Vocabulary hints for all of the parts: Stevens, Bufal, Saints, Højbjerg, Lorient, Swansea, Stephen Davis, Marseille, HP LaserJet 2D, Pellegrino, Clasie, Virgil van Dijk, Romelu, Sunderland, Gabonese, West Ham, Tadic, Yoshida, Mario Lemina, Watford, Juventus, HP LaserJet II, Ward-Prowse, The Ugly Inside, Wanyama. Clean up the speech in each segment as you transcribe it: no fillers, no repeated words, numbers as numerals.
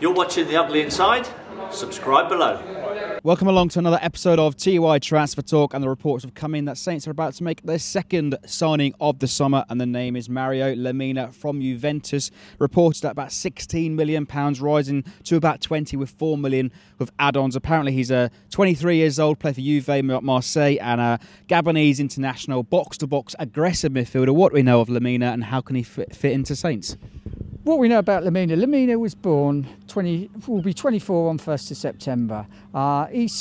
You're watching The Ugly Inside. Subscribe below. Welcome along to another episode of TY Transfer Talk, and the reports have come in that Saints are about to make their second signing of the summer, and the name is Mario Lemina from Juventus, reported at about £16 million, rising to about 20 with £4 million with add-ons. Apparently he's 23 years old, played for Juve, Marseille, and a Gabonese international, box-to-box aggressive midfielder. What do we know of Lemina, and how can he fit into Saints? What we know about Lemina, Lemina was born, will be 24 on 1st of September. He's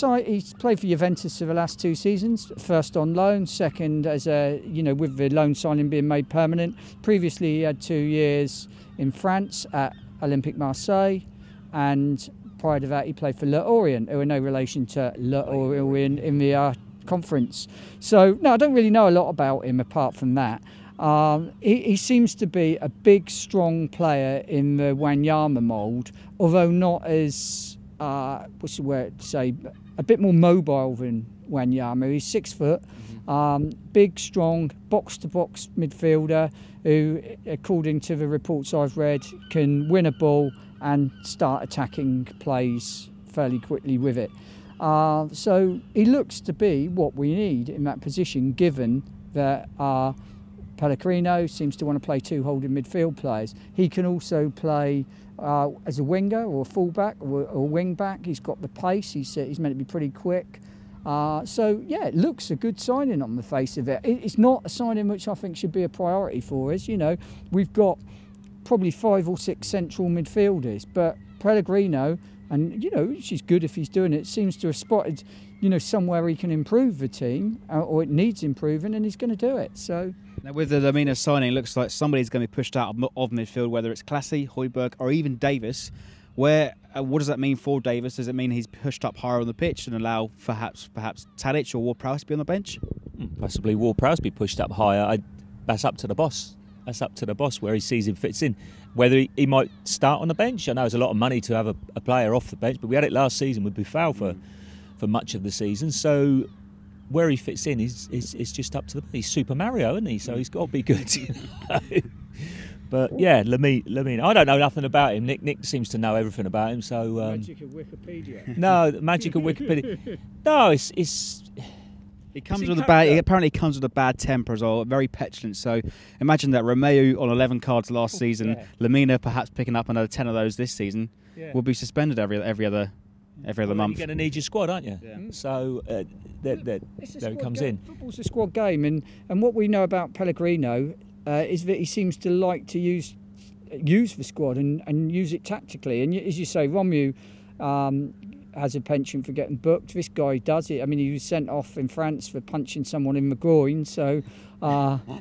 played for Juventus for the last two seasons, first on loan, second as with the loan signing being made permanent. Previously he had 2 years in France at Olympique Marseille, and prior to that he played for Lorient, who are no relation to Lorient in the conference. So no, I don't really know a lot about him apart from that. He seems to be a big, strong player in the Wanyama mould, although not as, a bit more mobile than Wanyama. He's 6 foot, big, strong, box-to-box midfielder who, according to the reports I've read, can win a ball and start attacking plays fairly quickly with it. So he looks to be what we need in that position, given that Pellegrino seems to want to play two holding midfield players. He can also play as a winger or a fullback or a wing back. He's got the pace. He's meant to be pretty quick. It looks a good signing on the face of it. It's not a signing which I think should be a priority for us. You know, we've got probably 5 or 6 central midfielders, but Pellegrino, and you know, she's good if he's doing it, seems to have spotted, you know, somewhere he can improve the team, or it needs improving, and he's going to do it. So now with the Lemina signing, it looks like somebody's going to be pushed out of midfield, whether it's Clasie, Højbjerg, or even Davis. What does that mean for Davis? Does it mean he's pushed up higher on the pitch and allow perhaps Tadic or Ward-Prowse to be on the bench? Possibly Ward-Prowse be pushed up higher. That's up to the boss. That's up to the boss where he sees him fits in. Whether he might start on the bench. I know it's a lot of money to have a player off the bench, but we had it last season with Bufal for much of the season. So where he fits in is just up to the... He's Super Mario, isn't he? So he's got to be good. You know? But yeah, Lemina. I don't know nothing about him. Nick seems to know everything about him. So magic of Wikipedia. No, magic of Wikipedia. No, it's He apparently comes with a bad temper as well, very petulant. So imagine that. Romelu on 11 cards last season, yeah. Lemina perhaps picking up another 10 of those this season, yeah. Will be suspended every other month. You're going to need your squad, aren't you? Yeah. So there it comes in. Football's a squad game, and what we know about Pellegrino is that he seems to like to use the squad and use it tactically. And as you say, Romelu has a penchant for getting booked. This guy does it. I mean, he was sent off in France for punching someone in the groin. So, again,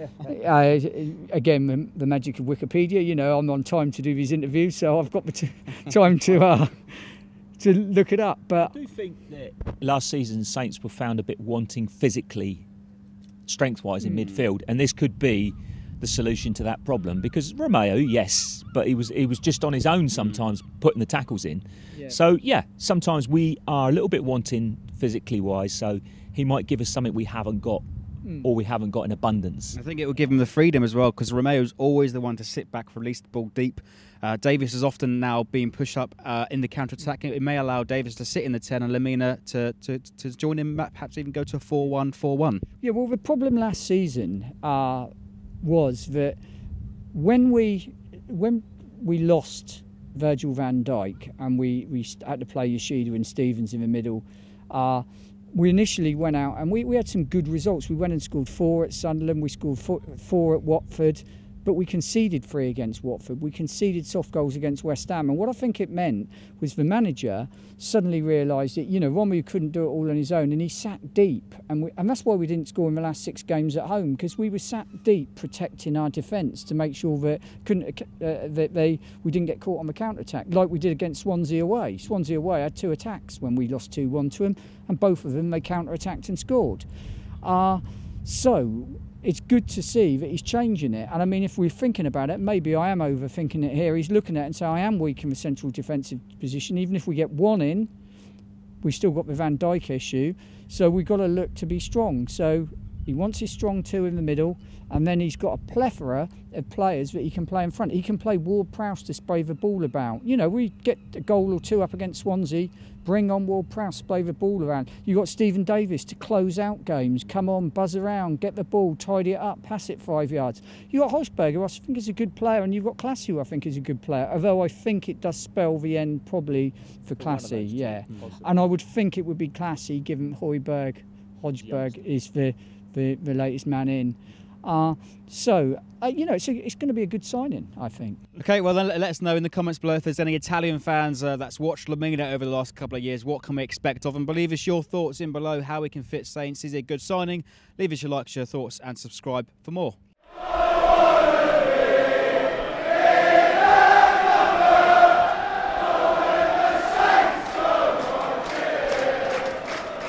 the magic of Wikipedia. You know, I'm on time to do these interviews, so I've got the time to look it up. But I do think that last season Saints were found a bit wanting physically, strength-wise in midfield, and this could be the solution to that problem, because Romeo, yes, but he was just on his own sometimes, putting the tackles in. Yeah. So yeah, sometimes we are a little bit wanting physically wise, so he might give us something we haven't got, or we haven't got in abundance. I think it will give him the freedom as well, because Romeo's always the one to sit back, release the ball deep. Davis is often now being pushed up in the counter-attack. It may allow Davis to sit in the 10 and Lemina to join him, perhaps even go to a 4-1-4-1. Yeah, well, the problem last season was that when we lost Virgil van Dijk and we had to play Yoshida and Stevens in the middle, we initially went out and we had some good results. We went and scored 4 at Sunderland, we scored 4 at Watford, but we conceded 3 against Watford. We conceded soft goals against West Ham. And what I think it meant was the manager suddenly realised that, you know, Romelu couldn't do it all on his own, and he sat deep. And that's why we didn't score in the last 6 games at home, because we were sat deep protecting our defence to make sure that we didn't get caught on the counter-attack, like we did against Swansea away. Swansea away had 2 attacks when we lost 2-1 to them, and both of them they counter-attacked and scored. So it's good to see that he's changing it. And I mean, if we're thinking about it, maybe I am overthinking it here. He's looking at it and saying, I am weak in the central defensive position. Even if we get one in, we've still got the Van Dijk issue. So we've got to look to be strong. So He wants his strong two in the middle, and then he's got a plethora of players that he can play in front. He can play Ward-Prowse to spray the ball about. You know, we get a goal or two up against Swansea, bring on Ward-Prowse, spray the ball around. You've got Stephen Davis to close out games, come on, buzz around, get the ball, tidy it up, pass it 5 yards. You've got Højbjerg, who I think is a good player, and you've got Clasie, who I think is a good player, although I think it does spell the end probably for Clasie, yeah. And I would think it would be Clasie, given Højbjerg is the latest man in. You know, it's going to be a good signing, I think. OK, well, then let us know in the comments below if there's any Italian fans that's watched Lemina over the last couple of years. What can we expect of them? But leave us your thoughts in below how we can fit Saints. Is it a good signing? Leave us your likes, your thoughts and subscribe for more.